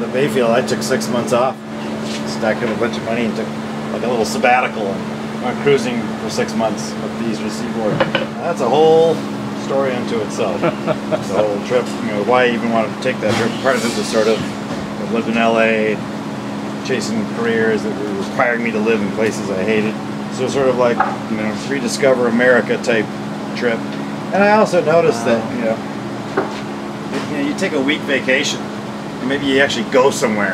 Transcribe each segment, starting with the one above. the Bayfield, I took 6 months off, stacked up a bunch of money and took like a little sabbatical and went cruising for 6 months up the eastern seaboard. That's a whole story unto itself. It's a whole trip, you know, why I even wanted to take that trip. Part of it was sort of, I've lived in LA, chasing careers that were requiring me to live in places I hated. So it was sort of like, you know, rediscover America type trip. And I also noticed that, you know, you take a week vacation and maybe you actually go somewhere,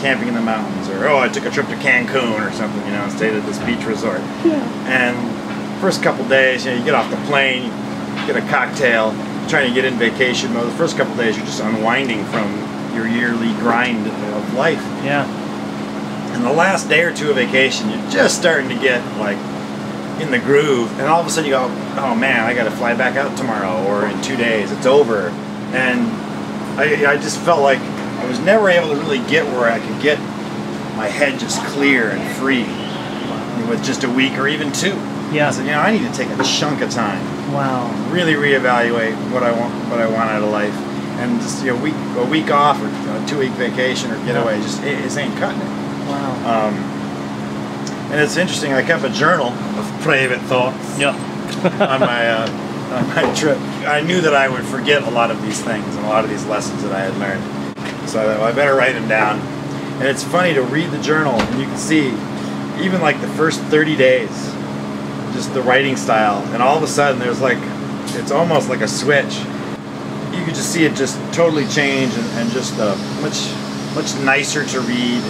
camping in the mountains, or oh, I took a trip to Cancun or something, you know, and stayed at this beach resort. Yeah. And first couple days, you know, you get off the plane, you get a cocktail, trying to get in vacation mode. The first couple days, you're just unwinding from your yearly grind of life. Yeah. And the last day or two of vacation, you're just starting to get like in the groove, and all of a sudden you go, oh man, I got to fly back out tomorrow or in 2 days, it's over. And I just felt like I was never able to really get where I could get my head just clear and free with just a week or even two. Yeah. So, you know, I need to take a chunk of time. Wow. Really reevaluate what I want out of life, and just, you know, a week off or a 2 week vacation or getaway, just it ain't cutting it. Wow. And it's interesting, I kept a journal of private thoughts. Yeah. on my trip. I knew that I would forget a lot of these things and a lot of these lessons that I had learned. So I thought, well, I better write them down. And it's funny to read the journal, and you can see even like the first 30 days, just the writing style, and all of a sudden there's like, it's almost like a switch. You could just see it just totally change, and just much nicer to read.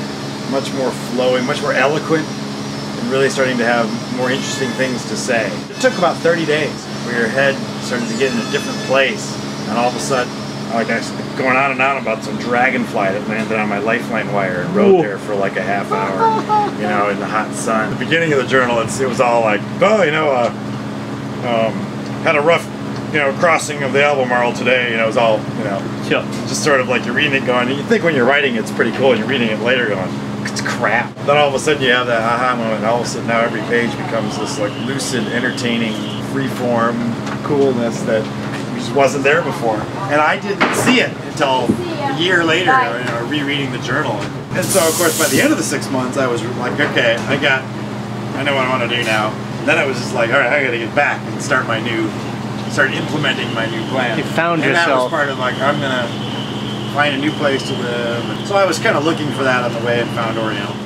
Much more flowing, much more eloquent, and really starting to have more interesting things to say. It took about 30 days where your head started to get in a different place, and all of a sudden, like I was going on and on about some dragonfly that landed on my lifeline wire and rode there for like a half hour, you know, in the hot sun. At the beginning of the journal, it was all like, oh, you know, had a rough, you know, crossing of the Albemarle today, you know, it was all, you know, just sort of like you're reading it going, and you think when you're writing it's pretty cool, and you're reading it later going, it's crap. Then all of a sudden you have that aha moment, and all of a sudden now every page becomes this like lucid, entertaining, free-form coolness that just wasn't there before. And I didn't see it until a year later, you know, rereading the journal. And so of course by the end of the 6 months I was like, okay, I know what I want to do now. And then I was just like, all right, I gotta get back and start implementing my new plan. You found yourself. And that was part of like, I'm gonna find a new place to live. So I was kind of looking for that on the way and found Oriental.